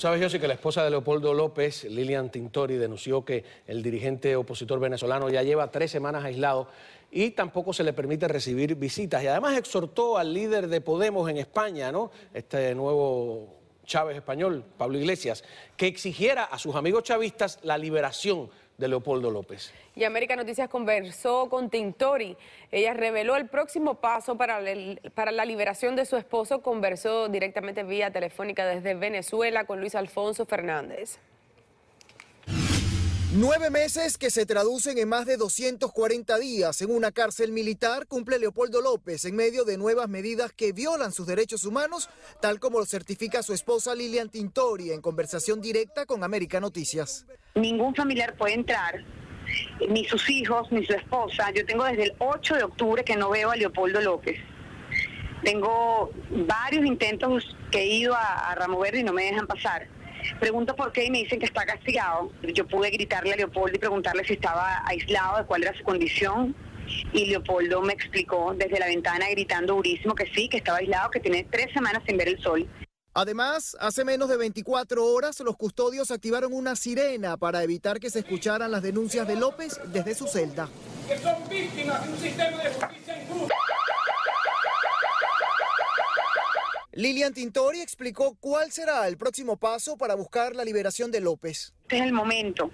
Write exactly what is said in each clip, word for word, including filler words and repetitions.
Sabes, Yossi, que la esposa de Leopoldo López, Lilian Tintori, denunció que el dirigente opositor venezolano ya lleva tres semanas aislado y tampoco se le permite recibir visitas. Y además exhortó al líder de Podemos en España, ¿no? Este nuevo Chávez español, Pablo Iglesias, que exigiera a sus amigos chavistas la liberación de Leopoldo López. Y América Noticias conversó con Tintori. Ella reveló el próximo paso para, el, para la liberación de su esposo. Conversó directamente vía telefónica desde Venezuela con Luis Alfonso Fernández. Nueve meses que se traducen en más de doscientos cuarenta días en una cárcel militar cumple Leopoldo López en medio de nuevas medidas que violan sus derechos humanos, tal como lo certifica su esposa Lilian Tintori en conversación directa con América Noticias. Ningún familiar puede entrar, ni sus hijos, ni su esposa. Yo tengo desde el ocho de octubre que no veo a Leopoldo López. Tengo varios intentos que he ido a, a Ramo Verde y no me dejan pasar. Pregunto por qué y me dicen que está castigado. Yo pude gritarle a Leopoldo y preguntarle si estaba aislado, de cuál era su condición. Y Leopoldo me explicó desde la ventana gritando durísimo que sí, que estaba aislado, que tiene tres semanas sin ver el sol. Además, hace menos de veinticuatro horas los custodios activaron una sirena para evitar que se escucharan las denuncias de López desde su celda. Que son víctimas de un sistema de justicia injusta. Lilian Tintori explicó cuál será el próximo paso para buscar la liberación de López. Este es el momento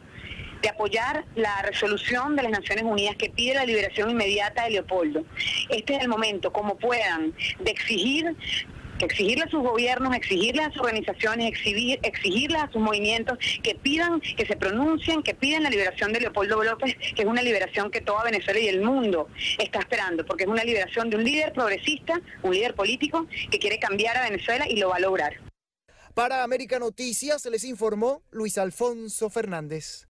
de apoyar la resolución de las Naciones Unidas que pide la liberación inmediata de Leopoldo. Este es el momento, como puedan, de exigir, de exigirle a sus gobiernos, exigirle a sus organizaciones, exigir, exigirle a sus movimientos que pidan, que se pronuncien, que pidan la liberación de Leopoldo López, que es una liberación que toda Venezuela y el mundo está esperando, porque es una liberación de un líder progresista, un líder político que quiere cambiar a Venezuela y lo va a lograr. Para América Noticias les informó Luis Alfonso Fernández.